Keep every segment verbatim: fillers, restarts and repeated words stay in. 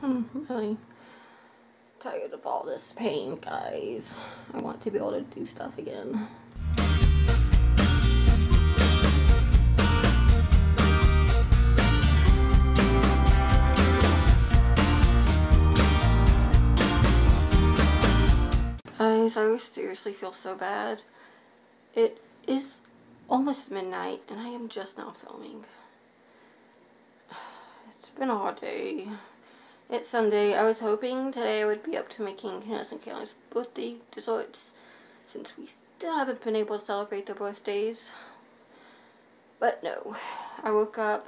I'm really tired of all this pain, guys. I want to be able to do stuff again. Guys, I seriously feel so bad. It is almost midnight and I am just now filming. It's been a hard day. It's Sunday. I was hoping today I would be up to making Hannah's and Kayla's birthday desserts, since we still haven't been able to celebrate their birthdays. But no. I woke up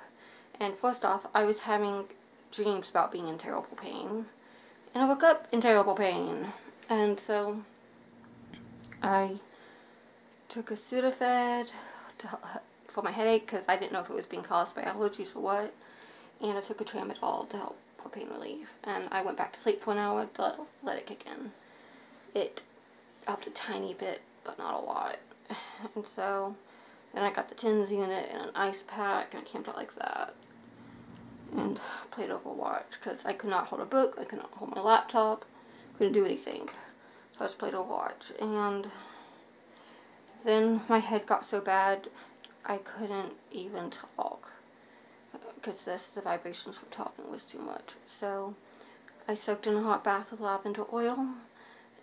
and first off, I was having dreams about being in terrible pain. And I woke up in terrible pain. And so I took a Sudafed for my headache because I didn't know if it was being caused by allergies or what. And I took a Tramadol to help for pain relief, and I went back to sleep for an hour to let it kick in. It helped a tiny bit, but not a lot. And so then I got the TENS unit and an ice pack, and I camped out like that and played Overwatch because I could not hold a book, I could not hold my laptop, couldn't do anything. So I just played Overwatch, and then my head got so bad I couldn't even talk, because this, the vibrations from talking was too much. So I soaked in a hot bath with lavender oil,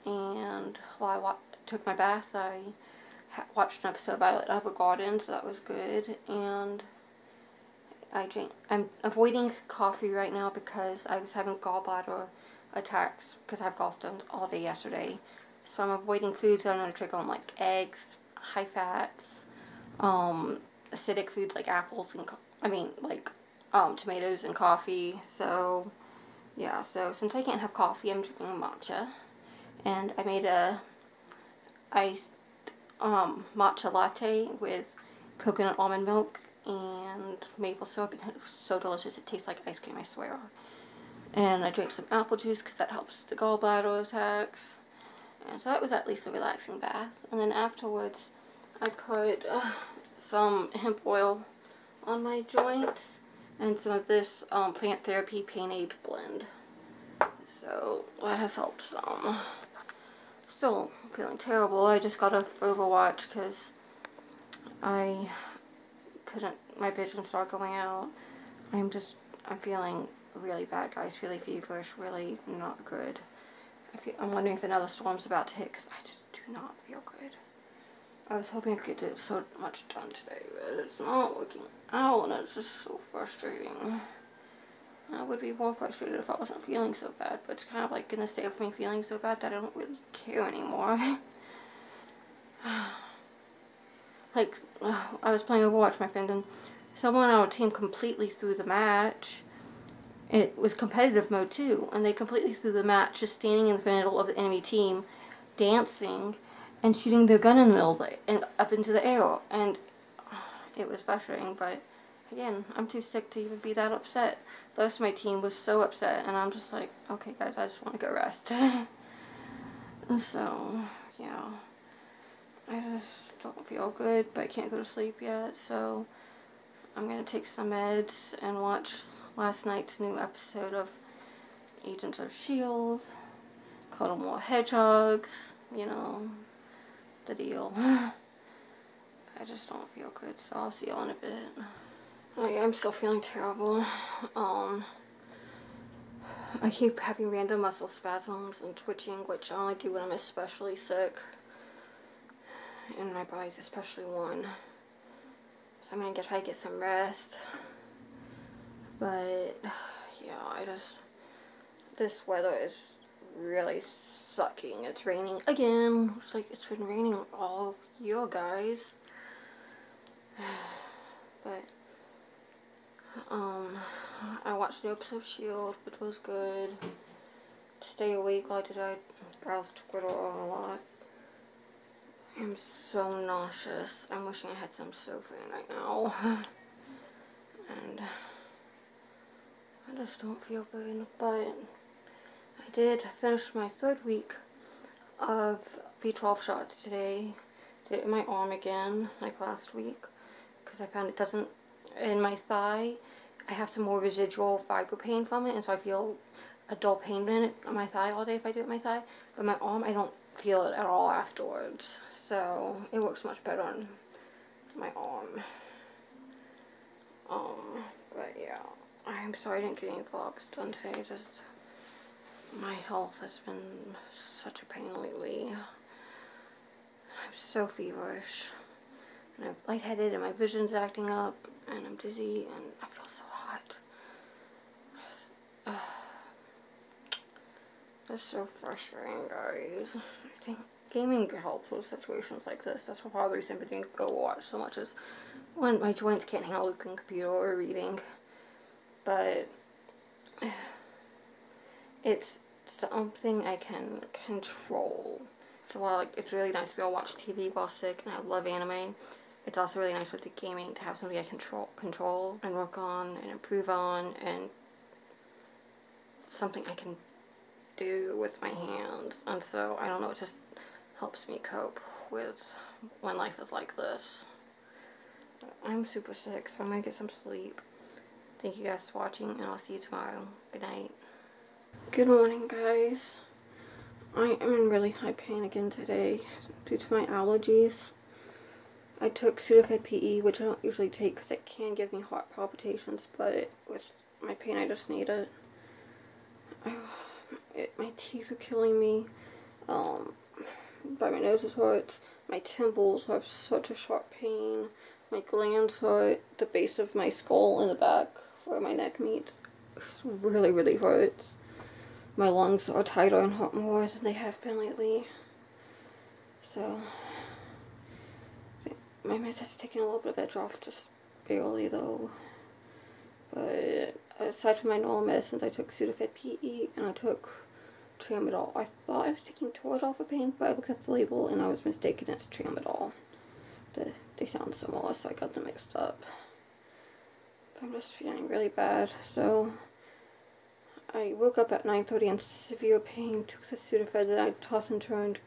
and while I took my bath I watched an episode of Violet Evergarden, so that was good. And I drink, I'm avoiding coffee right now because I was having gallbladder attacks because I have gallstones all day yesterday. So I'm avoiding foods that I'm going to trigger on, like eggs, high fats, um, acidic foods like apples and coffee. I mean, like, um, tomatoes and coffee. So, yeah, so since I can't have coffee, I'm drinking matcha. And I made a iced, um, matcha latte with coconut almond milk and maple syrup. It was so delicious. It tastes like ice cream, I swear. And I drank some apple juice because that helps the gallbladder attacks. And so that was at least a relaxing bath. And then afterwards, I put uh, some hemp oil on my joints and some of this um, Plant Therapy Pain-Aid blend. So that has helped some. Still feeling terrible. I just got off Overwatch because I couldn't, my vision started going out. I'm just, I'm feeling really bad, guys. Really feverish, really not good. I feel, I'm wondering if another storm's about to hit because I just do not feel good. I was hoping I could get so much done today, but it's not working out, and it's just so frustrating. I would be more frustrated if I wasn't feeling so bad, but it's kind of like in the state of me feeling so bad that I don't really care anymore. Like, I was playing Overwatch with my friend, and someone on our team completely threw the match. It was competitive mode, too, and they completely threw the match, just standing in the middle of the enemy team, dancing, and shooting their gun in the middle of the, and up into the air, and it was frustrating. But again, I'm too sick to even be that upset. The rest of my team was so upset, and I'm just like, okay guys, I just want to go rest. So yeah, I just don't feel good, but I can't go to sleep yet, so I'm gonna take some meds and watch last night's new episode of Agents of S H I E L D Caught them more hedgehogs, you know, the deal. I just don't feel good, so I'll see y'all in a bit. Like, I'm still feeling terrible. Um, I keep having random muscle spasms and twitching, which I only do when I'm especially sick. And my body's especially worn. So I'm gonna get, try to get some rest. But, yeah, I just, this weather is really sucking. It's raining again. It's like it's been raining all year, guys. But um I watched the episode of S H I E L D, which was good. To stay awake, like, did I browse Twitter a lot. I'm so nauseous. I'm wishing I had some sofa in right now. And I just don't feel good, but I did finish my third week of B twelve shots today. Did it in my arm again, like last week, because I found it doesn't, in my thigh, I have some more residual fiber pain from it, and so I feel a dull pain in it on my thigh all day if I do it on my thigh, but my arm, I don't feel it at all afterwards, so it works much better on my arm. Um, but yeah, I'm sorry I didn't get any vlogs done today. Just my health has been such a pain lately. I'm so feverish, and I'm lightheaded, and my vision's acting up, and I'm dizzy, and I feel so hot. Just, uh, that's so frustrating, guys. I think gaming helps with situations like this. That's what probably the reason I didn't go watch so much, is when my joints can't handle looking at a computer or reading. But it's something I can control. So while like, it's really nice to be able to watch T V while sick, and I love anime, it's also really nice with the gaming to have something I control, control and work on and improve on, and something I can do with my hands. And so, I don't know, it just helps me cope with when life is like this. I'm super sick, so I'm going to get some sleep. Thank you guys for watching, and I'll see you tomorrow. Good night. Good morning, guys. I am in really high pain again today due to my allergies. I took Sudafed P E, which I don't usually take because it can give me heart palpitations, but with my pain I just need it. I, it my teeth are killing me, um, but my nose hurts, my temples have such a sharp pain, my glands hurt, the base of my skull in the back where my neck meets just really, really hurts. My lungs are tighter and hurt more than they have been lately. So, my meds has taken a little bit of edge off, just barely though. But aside from my normal medicines, I took Sudafed P E and I took Tramadol. I thought I was taking Toradol for pain, but I looked at the label and I was mistaken, it's Tramadol. The, they sound similar, so I got them mixed up. But I'm just feeling really bad, so I woke up at nine thirty in severe pain, took the Sudafed that I tossed and turned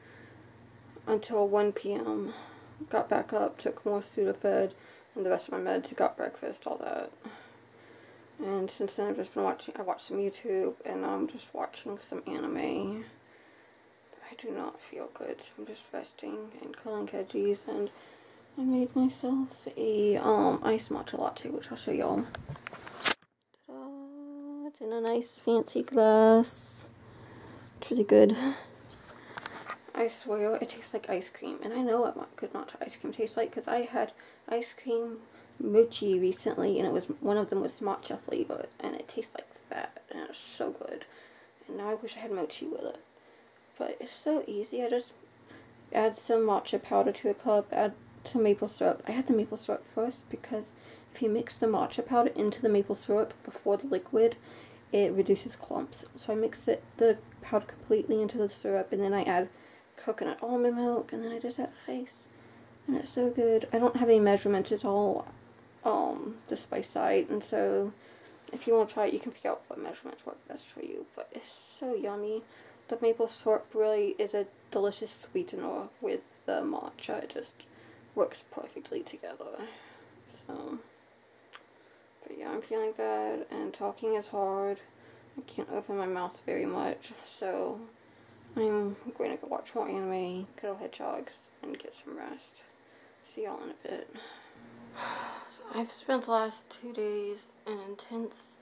until one P M Got back up, took more Sudafed and the rest of my meds, got breakfast, all that. And since then I've just been watching, I watched some YouTube, and I'm just watching some anime. I do not feel good, so I'm just resting and culling veggies, and I made myself a um, ice matcha latte, which I'll show y'all. In a nice fancy glass. It's really good. I swear it tastes like ice cream, and I know it could not ice cream taste like, because I had ice cream mochi recently, and it was one of them was matcha flavored, and it tastes like that, and it's so good. And now I wish I had mochi with it, but it's so easy. I just add some matcha powder to a cup, add some maple syrup. I had the maple syrup first because if you mix the matcha powder into the maple syrup before the liquid, it reduces clumps. So I mix it, the powder completely into the syrup, and then I add coconut almond milk, and then I just add ice. And it's so good. I don't have any measurements at all, um, just by sight, and so if you want to try it, you can figure out what measurements work best for you. But it's so yummy. The maple syrup really is a delicious sweetener with the matcha. It just works perfectly together. So, but yeah, I'm feeling bad, and talking is hard. I can't open my mouth very much, so I'm going to go watch more anime, cuddle hedgehogs, and get some rest. See y'all in a bit. So I've spent the last two days in intense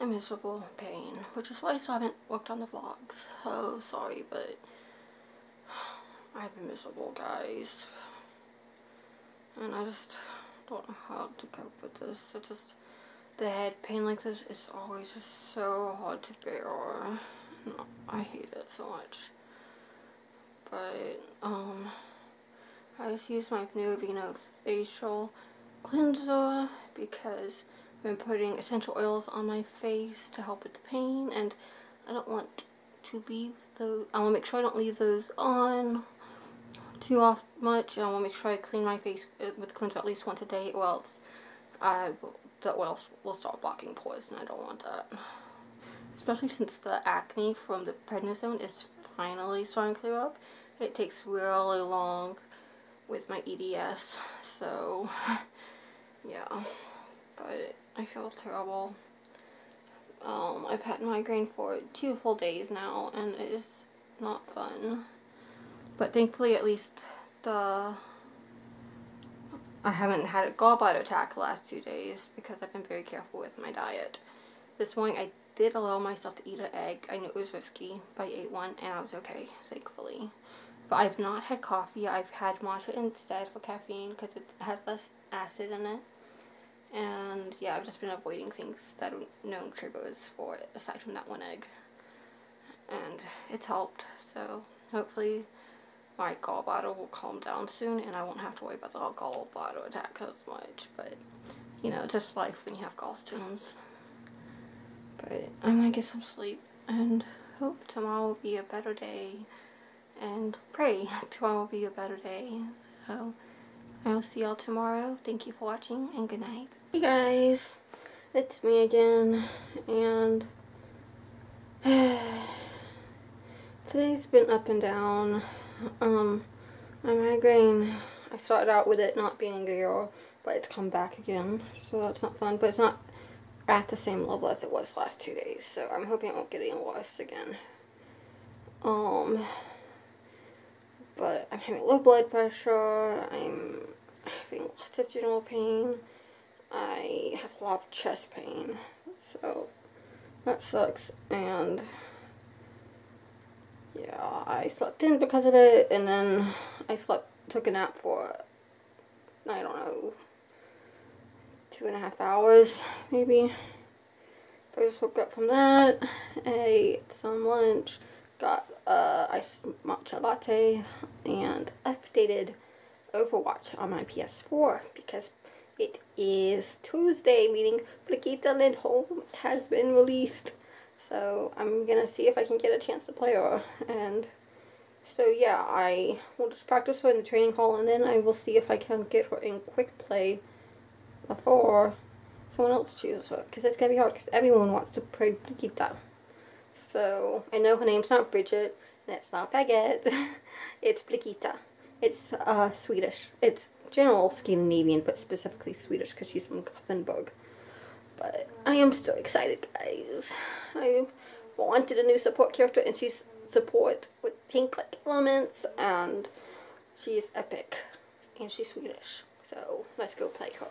and miserable pain, which is why I still haven't worked on the vlogs. Oh, sorry, but I've been miserable, guys. And I just don't know how to cope with this. It's just the head pain like this is always just so hard to bear. No, I hate it so much. But um, I just use my new Vino Facial Cleanser because I've been putting essential oils on my face to help with the pain, and I don't want to leave those. I want to make sure I don't leave those on too off much, and I want to make sure I clean my face with cleanser at least once a day, or else I, the oils will start blocking pores, and I don't want that. Especially since the acne from the prednisone is finally starting to clear up. It takes really long with my E D S, so yeah. But I feel terrible. Um, I've had migraine for two full days now, and it is not fun. But thankfully, at least the I haven't had a gallbladder attack the last two days because I've been very careful with my diet. This morning, I did allow myself to eat an egg. I knew it was risky, but I ate one, and I was okay, thankfully. But I've not had coffee. I've had matcha instead for caffeine because it has less acid in it. And yeah, I've just been avoiding things that are known triggers for it, aside from that one egg. And it's helped, so hopefully my gallbladder will calm down soon and I won't have to worry about the gallbladder attack as much. But, you know, just life when you have gallstones. But I'm gonna get some sleep and hope tomorrow will be a better day. And pray tomorrow will be a better day. So I will see y'all tomorrow. Thank you for watching, and good night. Hey guys, it's me again, and today's been up and down. Um, my migraine, I started out with it not being real, but it's come back again, so that's not fun, but it's not at the same level as it was the last two days, so I'm hoping it won't get any worse again. Um... But I'm having low blood pressure, I'm having lots of general pain, I have a lot of chest pain, so that sucks, and yeah, I slept in because of it, and then I slept, took a nap for, I don't know, two and a half hours, maybe. But I just woke up from that, I ate some lunch, got uh, iced matcha latte, and updated Overwatch on my P S four because it is Tuesday, meaning Brigitte Lindholm has been released. So I'm gonna see if I can get a chance to play her. And so yeah, I will just practice her in the training hall, and then I will see if I can get her in quick play before someone else chooses her, because it's gonna be hard because everyone wants to play Brigitte. So, I know her name's not Bridget, and it's not Baguette, it's Brigitte. It's uh, Swedish. It's general Scandinavian, but specifically Swedish, because she's from Gothenburg. But I am so excited, guys. I wanted a new support character, and she's support with tank-like elements, and she's epic, and she's Swedish. So, let's go play her.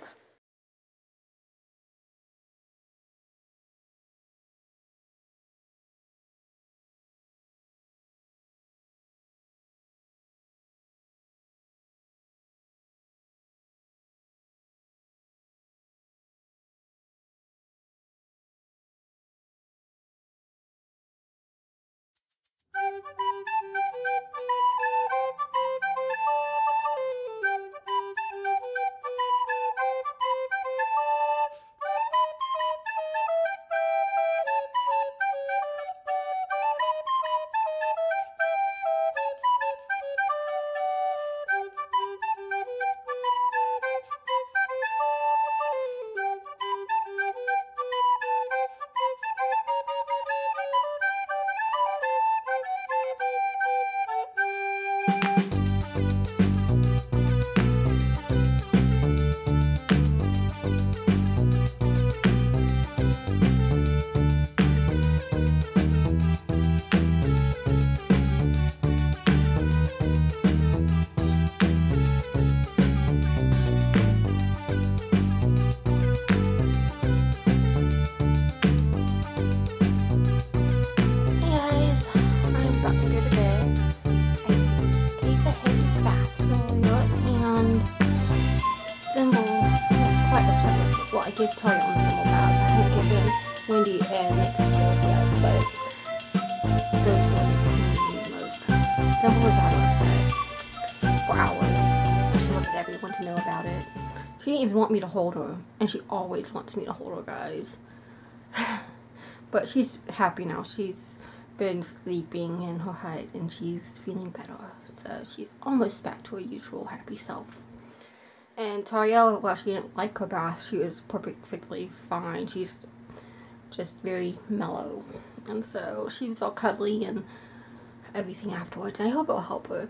Give Tariel on the normal pads. I haven't given Wendy and Nick's skills yet, but those ones need the most. Double is out of it for hours. She wanted everyone to know about it. She didn't even want me to hold her, and she always wants me to hold her, guys. But she's happy now. She's been sleeping in her hut, and she's feeling better. So she's almost back to her usual happy self. And Tariel, while she didn't like her bath, she was perfectly fine. She's just very mellow. And so she was all cuddly and everything afterwards. I hope it'll help her.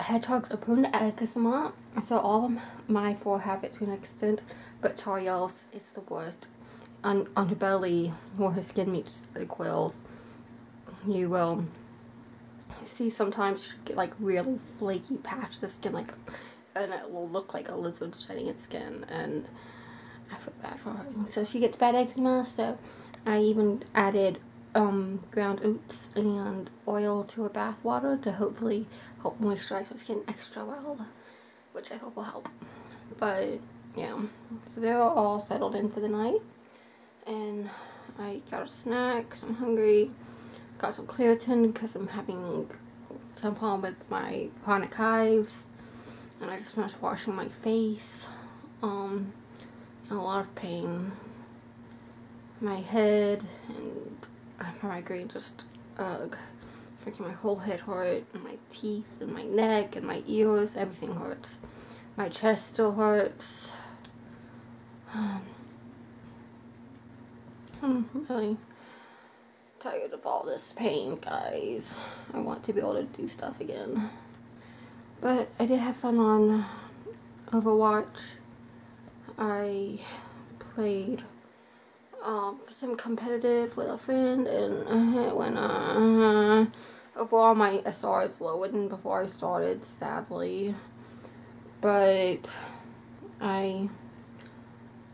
Hedgehogs are prone to eczema. So all of my four have it to an extent. But Tariel's is the worst. on, on her belly where her skin meets the quills, you will see sometimes get like really flaky patches of skin, like, and it will look like a lizard shedding its skin, and I feel bad for her. So she gets bad eczema, so I even added um, ground oats and oil to her bath water to hopefully help moisturize her skin extra well, which I hope will help. But yeah, so they're all settled in for the night, and I got a snack because I'm hungry. Got some Claritin because I'm having some problem with my chronic hives, and I just finished washing my face. Um, in a lot of pain. My head and my migraine just ugh, freaking my whole head hurt, and my teeth, and my neck, and my ears. Everything hurts. My chest still hurts. I'm really tired of all this pain, guys. I want to be able to do stuff again. But I did have fun on Overwatch. I played um, some competitive with a friend, and uh, when uh, overall my S R is lower than before I started, sadly. But I,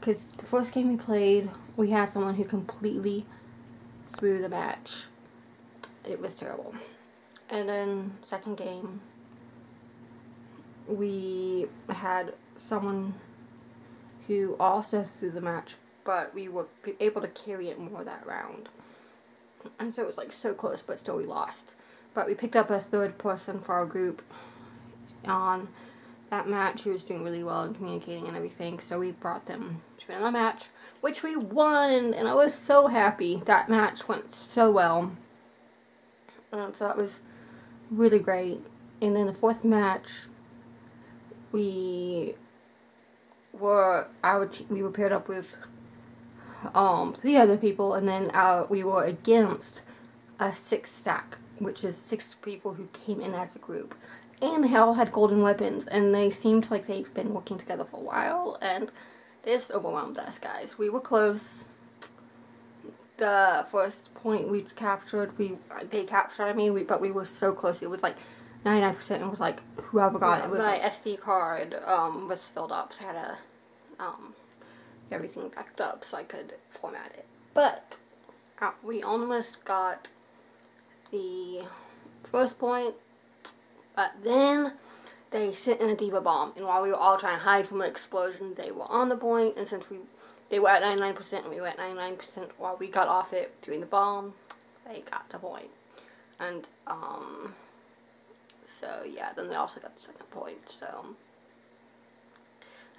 because the first game we played, we had someone who completely through the match. It was terrible. And then second game, we had someone who also threw the match, but we were able to carry it more that round, and so it was like so close, but still we lost. But we picked up a third person for our group on that match who was doing really well and communicating and everything, so we brought them to another match, which we won, and I was so happy. That match went so well, and so that was really great. And then the fourth match, we were our t we were paired up with um three other people, and then our, we were against a six stack, which is six people who came in as a group, and they all had golden weapons, and they seemed like they've been working together for a while, and this overwhelmed us, guys. We were close. The first point we captured, we they captured. I mean, we but we were so close. It was like ninety-nine percent, and was like whoever got yeah, it. Was my like, S D card um was filled up, so I had a um everything backed up, so I could format it. But uh, we almost got the first point, but then they sent in a diva bomb, and while we were all trying to hide from the explosion, they were on the point, and since we they were at ninety-nine percent and we were at ninety-nine percent while we got off it doing the bomb, they got the point. And um so yeah, then they also got the second point, so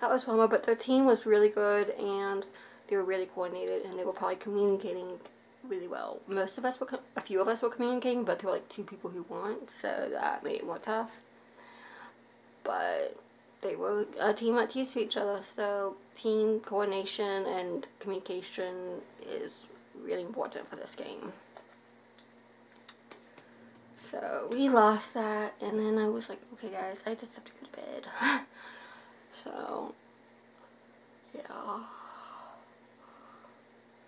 that was fun. But their team was really good, and they were really coordinated, and they were probably communicating really well. Most of us were, a few of us were communicating, but there were like two people who weren't, so that made it more tough. But they were a team that's used to each other, so team coordination and communication is really important for this game. So we lost that, and then I was like, okay guys, I just have to go to bed. So yeah,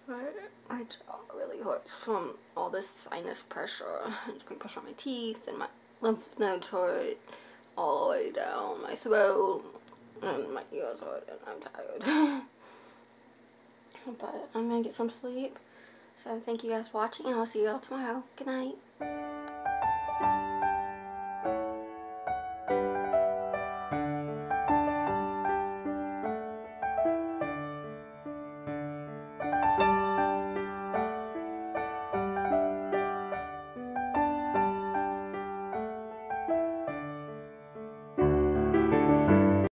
but my jaw really hurts from all this sinus pressure. It's putting pressure on my teeth, and my lymph nodes hurt all the way down my throat, and my ears hurt, and I'm tired. But I'm gonna get some sleep. So thank you guys for watching, and I'll see you all tomorrow. Good night.